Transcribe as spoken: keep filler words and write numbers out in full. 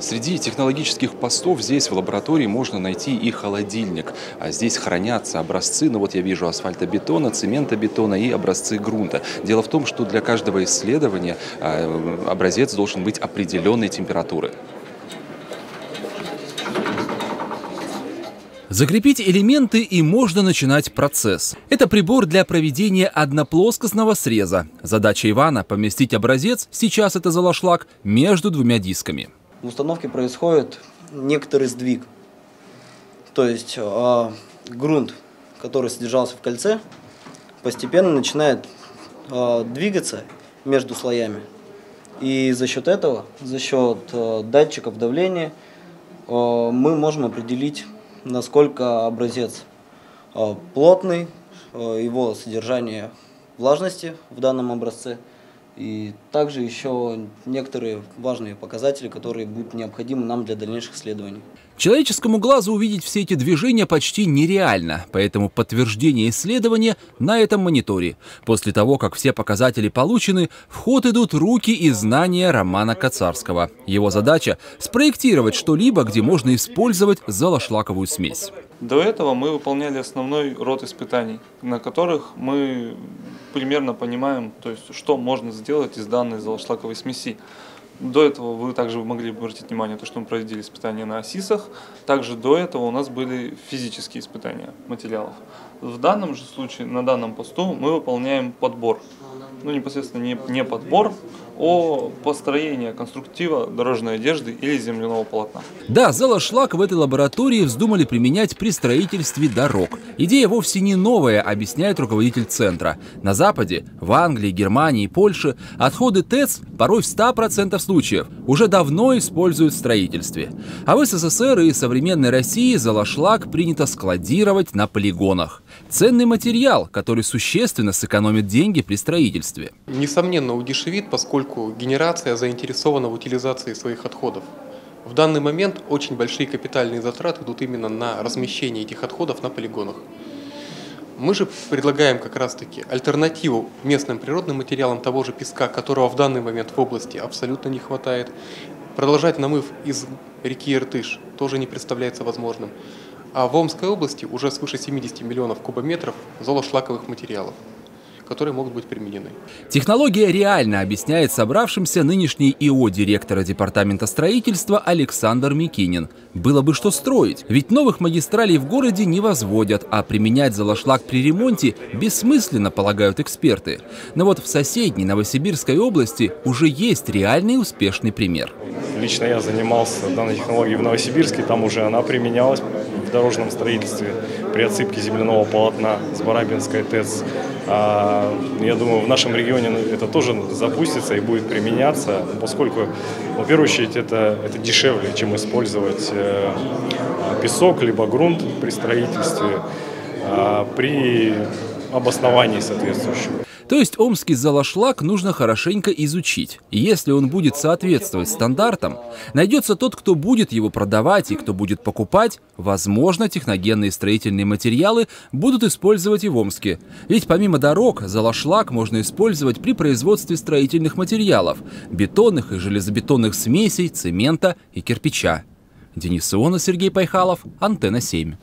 Среди технологических постов здесь, в лаборатории, можно найти и холодильник. А здесь хранятся образцы, ну вот я вижу асфальтобетона, цементобетона и образцы грунта. Дело в том, что для каждого исследования образец должен быть определенной температуры. Закрепить элементы, и можно начинать процесс. Это прибор для проведения одноплоскостного среза. Задача Ивана – поместить образец, сейчас это золошлаг, между двумя дисками. В установке происходит некоторый сдвиг, то есть э, грунт, который содержался в кольце, постепенно начинает э, двигаться между слоями. И за счет этого, за счет э, датчиков давления, э, мы можем определить, насколько образец э, плотный, э, его содержание влажности в данном образце. И также еще некоторые важные показатели, которые будут необходимы нам для дальнейших исследований. Человеческому глазу увидеть все эти движения почти нереально, поэтому подтверждение исследования на этом мониторе. После того, как все показатели получены, в ход идут руки и знания Романа Кацарского. Его задача – спроектировать что-либо, где можно использовать золошлаковую смесь. До этого мы выполняли основной род испытаний, на которых мы примерно понимаем, то есть, что можно сделать из данной золошлаковой смеси. До этого вы также могли обратить внимание на то, что мы проводили испытания на осисах. Также до этого у нас были физические испытания материалов. В данном же случае, на данном посту, мы выполняем подбор. Ну, непосредственно не, не подбор, а построение конструктива дорожной одежды или земляного полотна. Да, золошлаг в этой лаборатории вздумали применять при строительстве дорог. Идея вовсе не новая, объясняет руководитель центра. На Западе, в Англии, Германии и Польше отходы ТЭЦ порой в ста процентах случаев уже давно используют в строительстве. А в СССР и современной России золошлаг принято складировать на полигонах. Ценный материал, который существенно сэкономит деньги при строительстве. Несомненно, удешевит, поскольку генерация заинтересована в утилизации своих отходов. В данный момент очень большие капитальные затраты идут именно на размещение этих отходов на полигонах. Мы же предлагаем как раз-таки альтернативу местным природным материалам того же песка, которого в данный момент в области абсолютно не хватает. Продолжать намыв из реки Иртыш тоже не представляется возможным. А в Омской области уже свыше семидесяти миллионов кубометров золошлаковых материалов, которые могут быть применены. Технология реально объясняет собравшимся нынешний ИО директора департамента строительства Александр Микинин. Было бы что строить, ведь новых магистралей в городе не возводят, а применять золошлаг при ремонте бессмысленно, полагают эксперты. Но вот в соседней Новосибирской области уже есть реальный успешный пример. Лично я занимался данной технологией в Новосибирске, там уже она применялась в дорожном строительстве при отсыпке земляного полотна с Барабинской ТЭЦ. Я думаю, в нашем регионе это тоже запустится и будет применяться, поскольку, в первую очередь, это, это дешевле, чем использовать песок, либо грунт при строительстве, при обосновании соответствующего. То есть омский золошлаг нужно хорошенько изучить. Если он будет соответствовать стандартам, найдется тот, кто будет его продавать и кто будет покупать, возможно, техногенные строительные материалы будут использовать и в Омске. Ведь помимо дорог, золошлаг можно использовать при производстве строительных материалов, бетонных и железобетонных смесей, цемента и кирпича. Денис Иона, Сергей Пайхалов, Антенна семь.